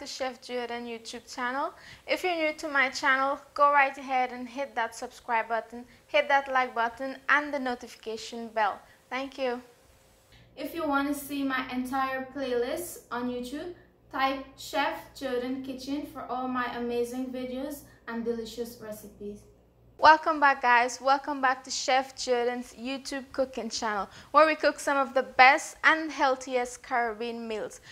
to Chef Jodhan YouTube channel. If you're new to my channel, go right ahead and hit that subscribe button, hit that like button and the notification bell. Thank you. If you want to see my entire playlist on YouTube, type Chef Jodhan Kitchen for all my amazing videos and delicious recipes. Welcome back, guys. Welcome back to Chef Jodhan's YouTube cooking channel, where we cook some of the best and healthiest Caribbean meals.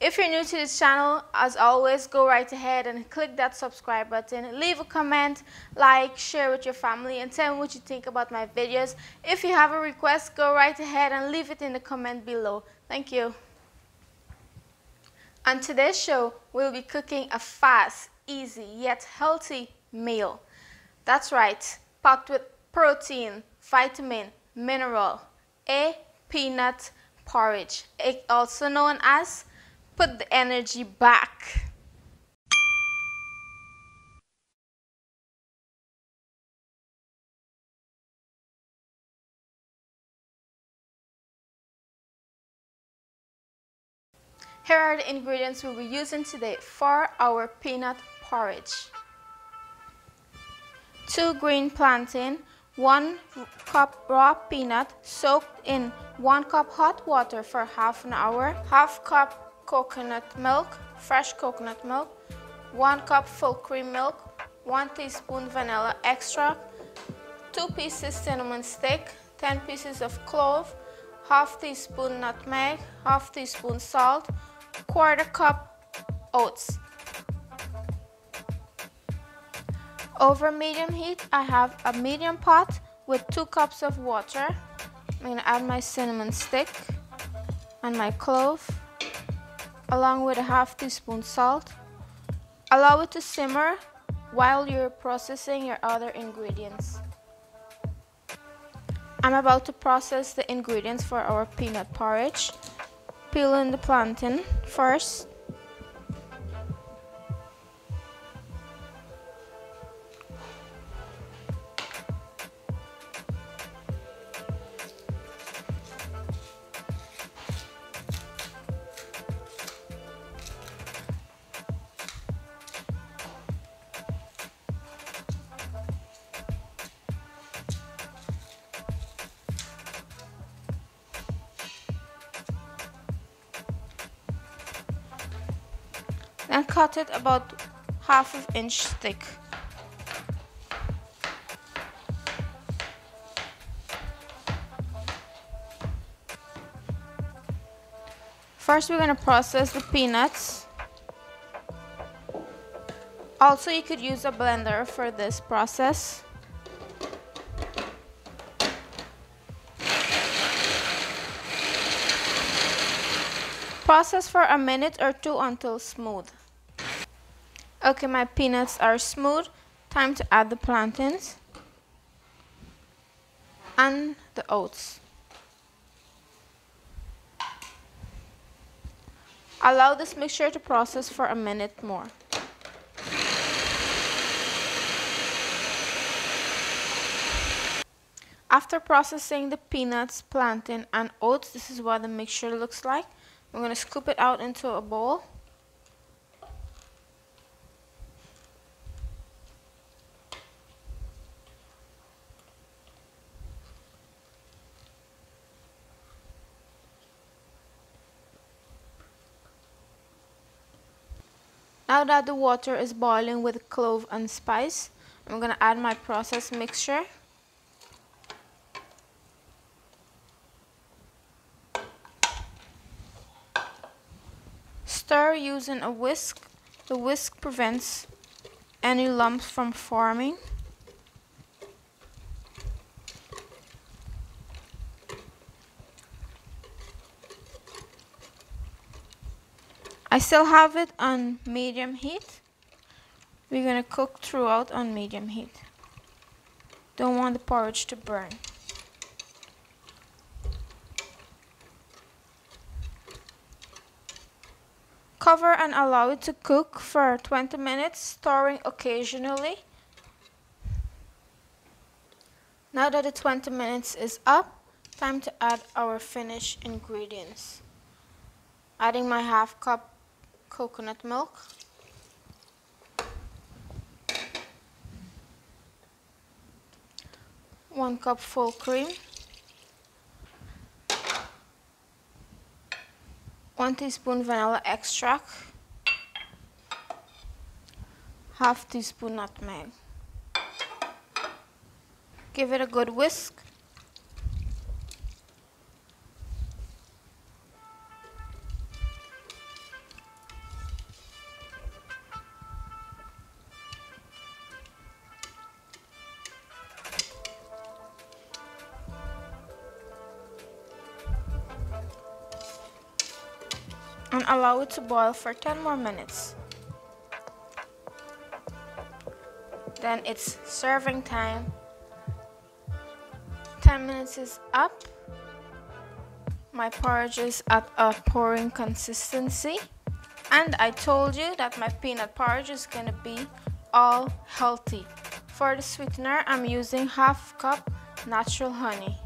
If you're new to this channel, as always, go right ahead and click that subscribe button. Leave a comment, like, share with your family, and tell me what you think about my videos. If you have a request, go right ahead and leave it in the comment below. Thank you. On today's show, we'll be cooking a fast, easy, yet healthy meal. That's right, packed with protein, vitamin, mineral, a peanut porridge, also known as put the energy back. Here are the ingredients we'll be using today for our peanut porridge. 2 green plantain, 1 cup raw peanut soaked in 1 cup hot water for half an hour, half cup coconut milk, fresh coconut milk, 1 cup full cream milk, 1 teaspoon vanilla extract, 2 pieces cinnamon stick, 10 pieces of clove, half teaspoon nutmeg, half teaspoon salt, quarter cup oats. Over medium heat, I have a medium pot with 2 cups of water. I'm going to add my cinnamon stick and my clove, along with a half teaspoon salt. Allow it to simmer while you're processing your other ingredients. I'm about to process the ingredients for our peanut porridge. Peel in the plantain first. Then cut it about ½ inch thick. First, we're going to process the peanuts. Also, you could use a blender for this process. Process for a minute or 2 until smooth. Okay, my peanuts are smooth. Time to add the plantains and the oats. Allow this mixture to process for a minute more. After processing the peanuts, plantain, and oats, this is what the mixture looks like. I'm going to scoop it out into a bowl. Now that the water is boiling with clove and spice, I'm going to add my processed mixture. Stir using a whisk. The whisk prevents any lumps from forming. I still have it on medium heat. We're going to cook throughout on medium heat. Don't want the porridge to burn. Cover and allow it to cook for 20 minutes, stirring occasionally. Now that the 20 minutes is up, time to add our finished ingredients. Adding my half cup coconut milk. One cup full cream. 1 teaspoon vanilla extract. Half teaspoon nutmeg. Give it a good whisk. And allow it to boil for 10 more minutes. Then it's serving time. 10 minutes is up. My porridge is at a pouring consistency. And I told you that my peanut porridge is going to be all healthy. For the sweetener, I'm using half cup natural honey.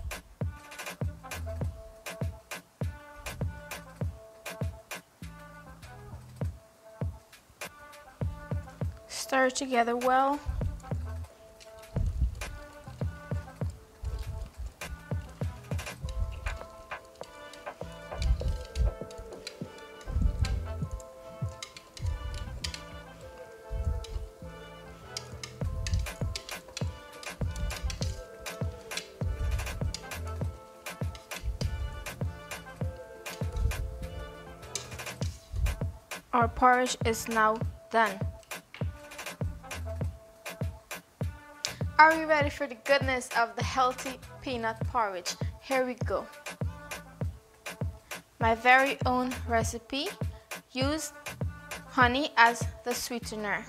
Stir it together well. Our porridge is now done. Are you ready for the goodness of the healthy peanut porridge? Here we go. My very own recipe. Use honey as the sweetener.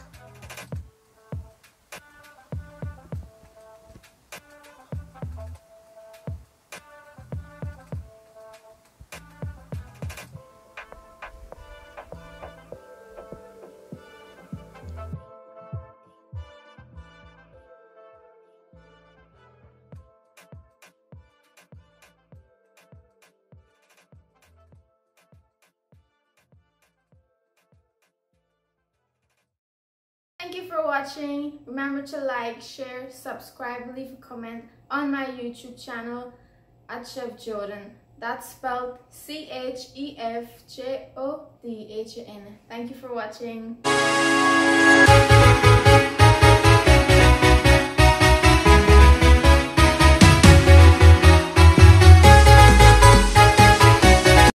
Thank you for watching. Remember to like, share, subscribe, leave a comment on my YouTube channel at Chef Jodhan. That's spelled C-H-E-F-J-O-D-H-A-N. Thank you for watching.